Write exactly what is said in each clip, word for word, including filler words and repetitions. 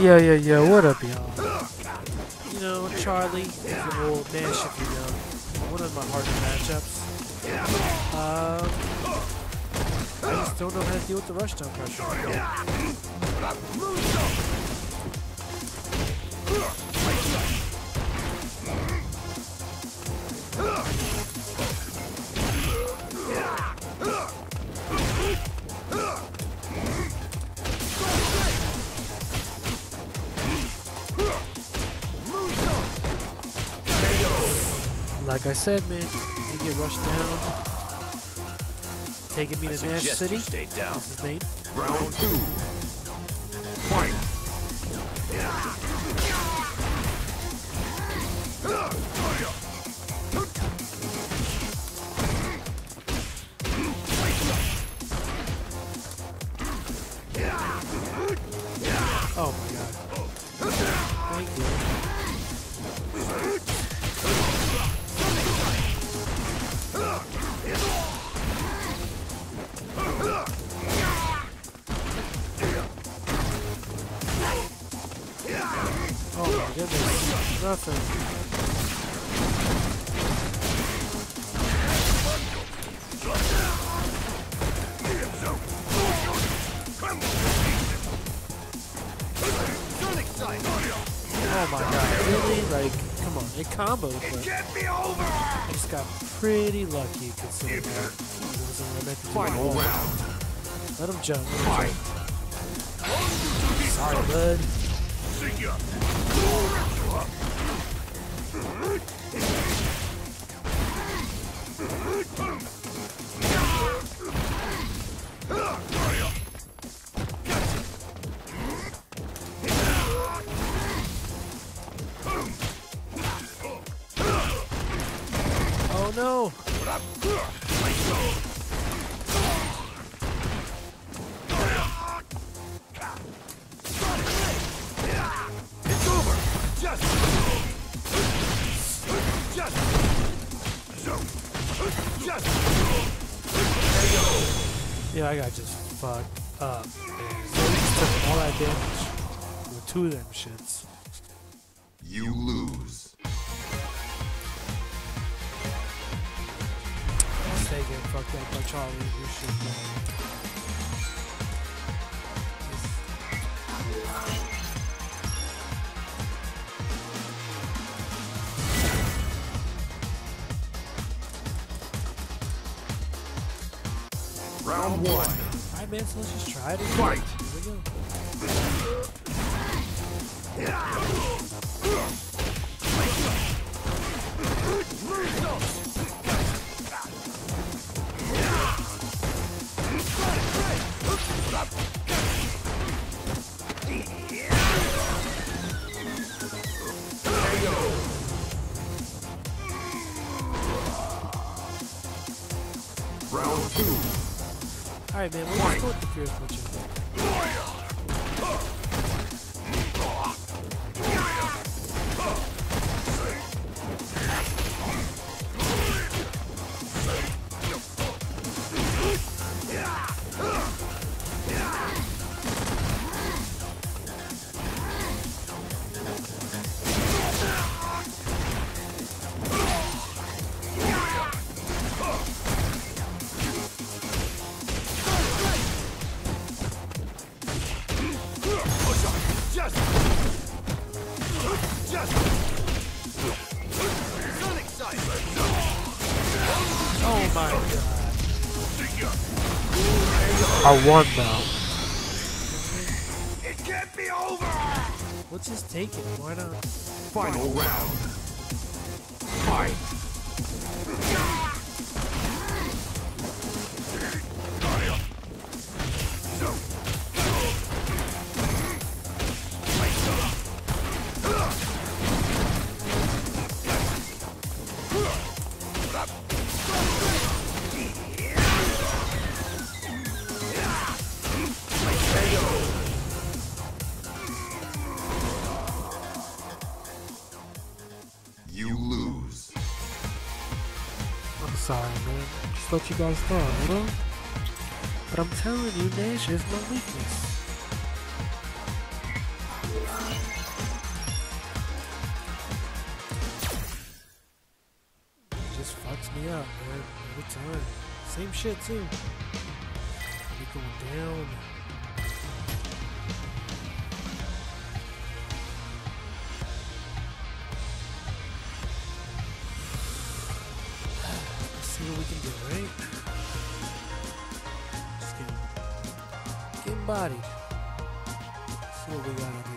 Yeah, yeah, yeah. What up, y'all? You know, Charlie is an old Nash, if you know. One of my harder matchups. Um, I just don't know how to deal with the rush down pressure. Like I said, man, you get rushed down. Taking me I to Nash City. Stay down. This is made. Round two. Fight. Oh my god. Thank you. Nothing. Oh my god, really? Like, come on, it comboed, but I just got pretty lucky considering that it wasn't meant to be at all. Let him jump. Let him jump. Sorry, bud. Oh no! Yeah, I got just fucked up, man. Took all that damage with two of them shits. You lose. I'll stay getting fucked up by Charlie. You should, Round one. Alright, man, so let's just try it. Fight! Here we go. There you go. Round two. Alright, man, we're just going to fear as much as that. Oh my god. I won though. It can't be over. Let's just take it. Why not? Final round. Fight. Sorry, man. Just let you guys know, you know? But I'm telling you, Nash is my weakness. Just fucks me up, man. Every time. Same shit too. We go down. Let's see what we can do, right? Just getting, getting bodied. Let's see what we got on the YouTube.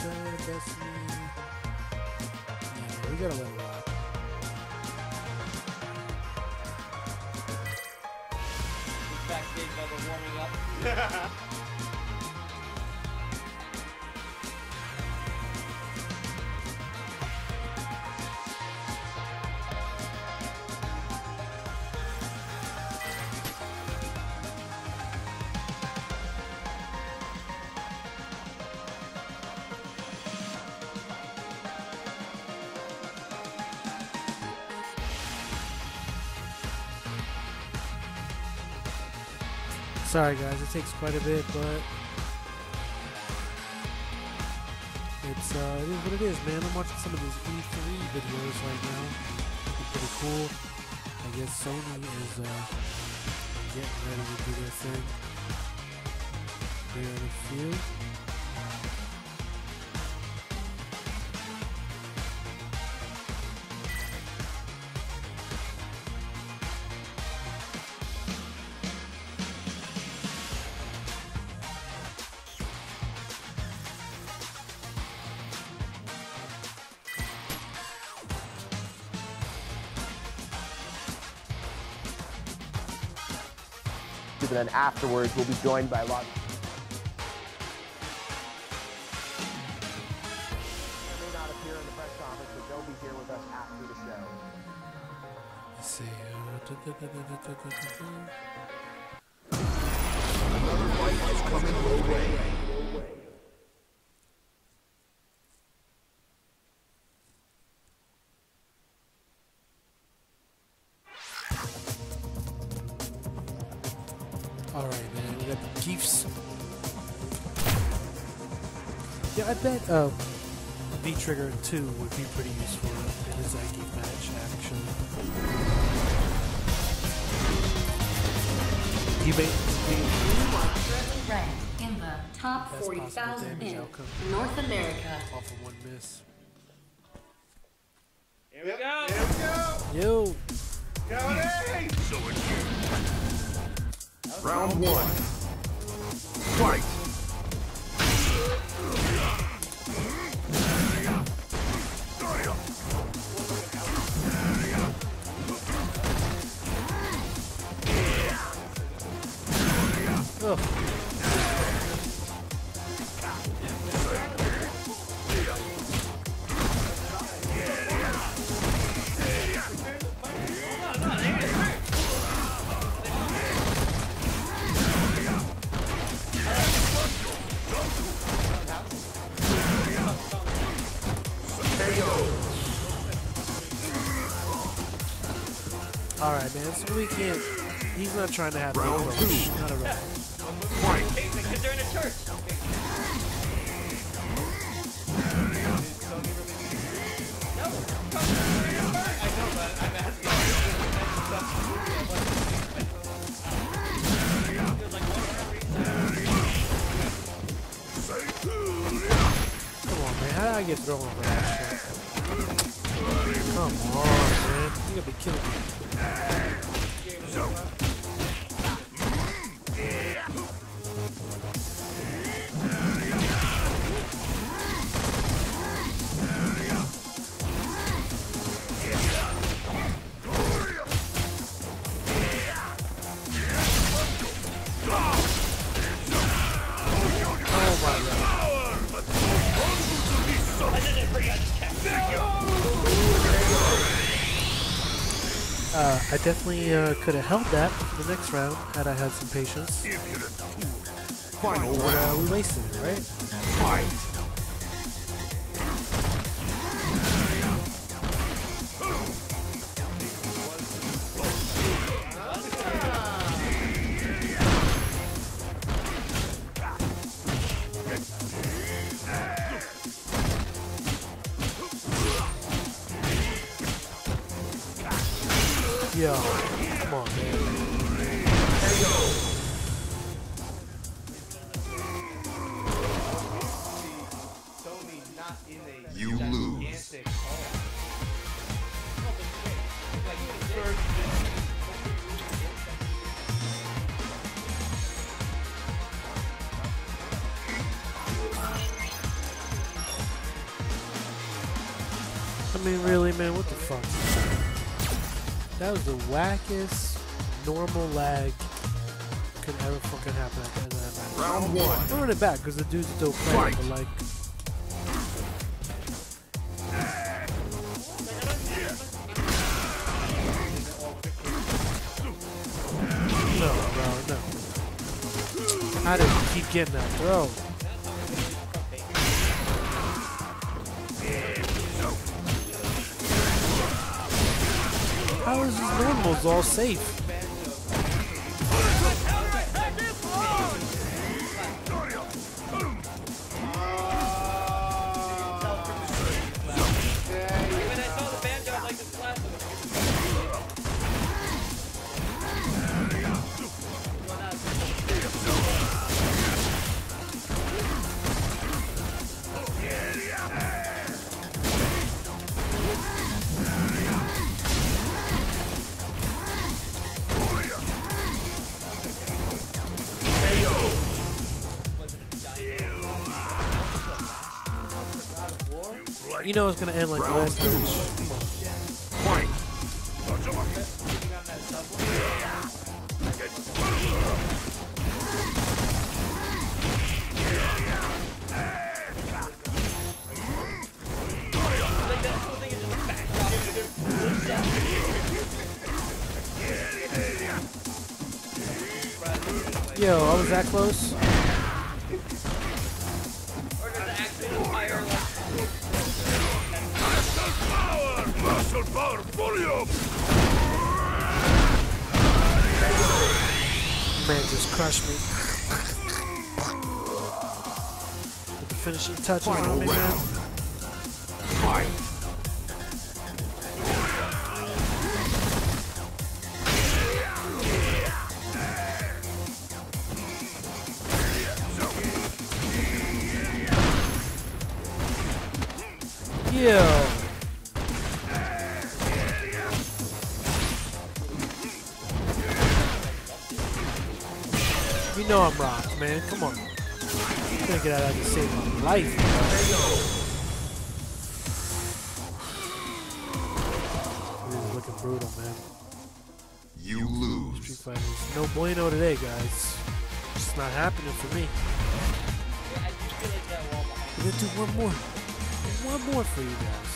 That's me. We gotta let it rock. He's backstage while they're warming up. Sorry guys, it takes quite a bit, but it's uh, it is what it is, man. I'm watching some of these E three videos right now. It's pretty cool. I guess Sony is uh, getting ready to do their thing here in a few. And then afterwards, we'll be joined by a lot. I may not appear in the press conference, but they'll be here with us after the show. Let's see. Another fight is coming your way. Alright, man, we got the Geefs. Yeah, I bet uh, V-Trigger two would be pretty useful in a Zaki match, actually. You made it in the top forty thousand in North America. Off of one miss. Here we go! Here we go! Yo! Go! So we're here. Round one. Fight! Ugh. Alright, man, so we can't. He's not trying to have a round. Not a round. Fight! Because they're in a church! No! I know, but I'm asking. Come on, man, how did I get thrown over that shit? Come on, man. You're gonna be killing me. Oh my God. Uh, I definitely uh, could have held that for the next round had I had some patience. Final round. Uh, we wasted it, right? Fight. Yo, come on, man. You lose. I mean, really, man, what the fuck? That was the wackest normal lag could ever fucking happen at the end of that match. Round one. I'm throwing it back because the dude's still playing, but like. How did he keep getting that throw? How is these normals all safe? You know it's gonna end like Round last match. Yo, I was that close. Man just crushed me. The finishing touch on me, man. Fight. No, I'm rocked, man. Come on. I'm gonna get out of here to save my life, man. This is looking brutal, man. You lose. Street Fighters. No bueno today, guys. It's not happening for me. We're gonna do one more. One more for you guys.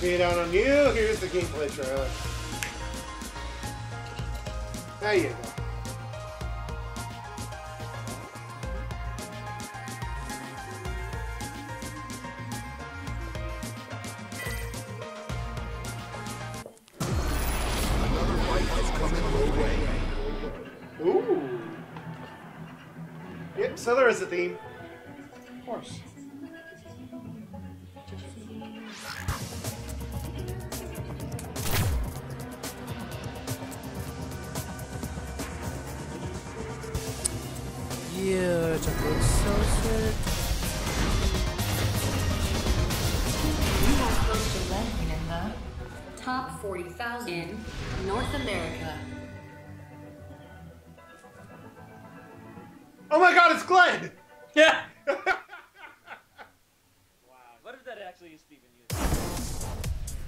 Beat down on you, here's the gameplay trailer. There you go. Ooh. Yep, so there is a theme. Of course. Yeah, chocolate sausage. You have close to landing in the top forty thousand in North America. Oh my God, it's Glenn! Yeah! Wow, what if that actually is Steven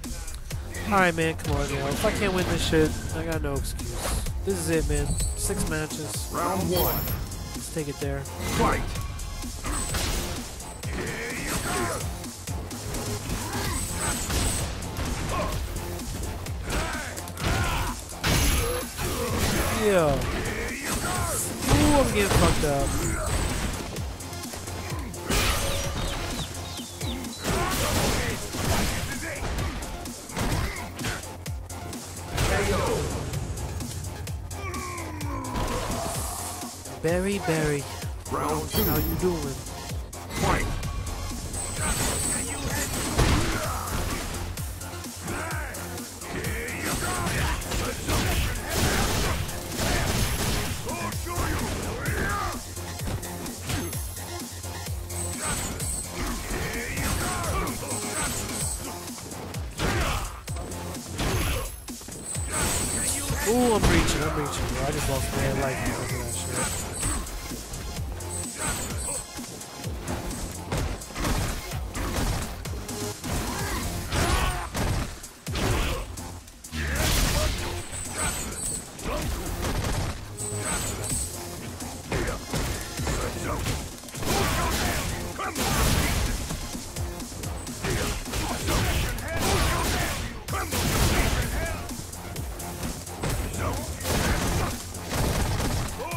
Hughes? Alright, man, come on, man. If I can't win this shit, I got no excuse. This is it, man. Six matches. Round one. Take it there. Fight. Yo. Ooh, Zaki is fucked up. Berry, berry. Round two. How you doing? Fight. Ooh, I'm reaching, I'm reaching, bro. I just lost my life because of that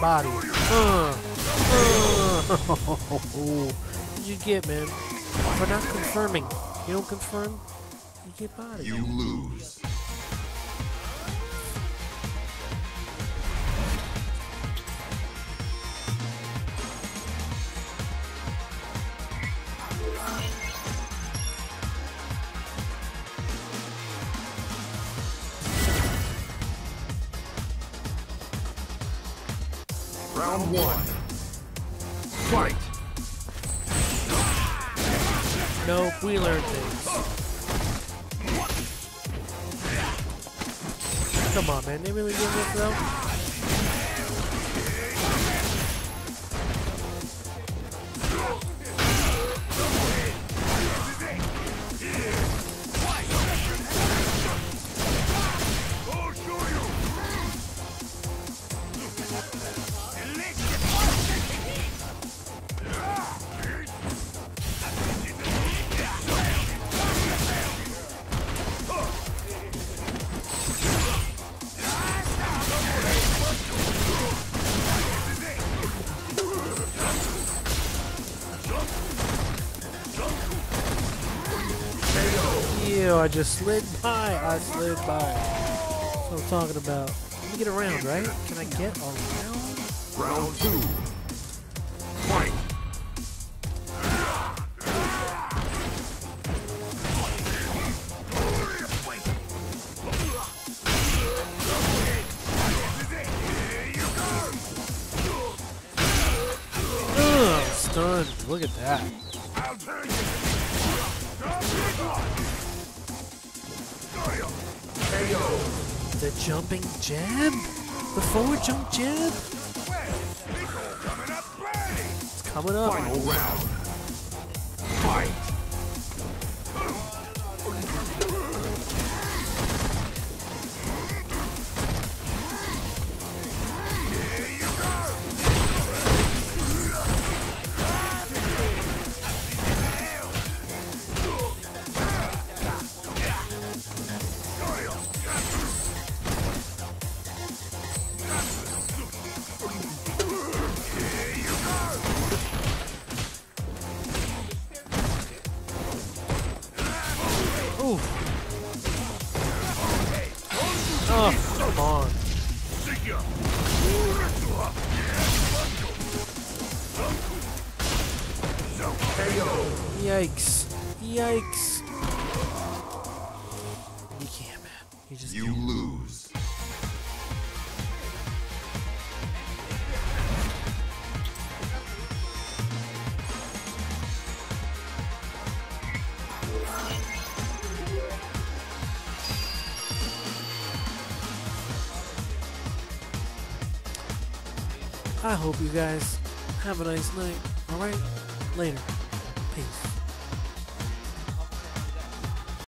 body. Uh, uh. What'd you get, man? For not confirming. You don't confirm, you get body. You lose. Round one. Fight. Nope, we learned things. Come on, man. They really doing this though? I just slid by. I slid by. That's what I'm talking about. Let me get around, right? Can I get around? Round two. Fight. Ugh, stunned. Look at that. I'll turn you. The jumping jab? The forward jump jab? It's coming up. Final round. Fight. Oh, come on. Yikes. Yikes. You can't, man. You just You can't. lose. I hope you guys have a nice night, alright? Later. Peace.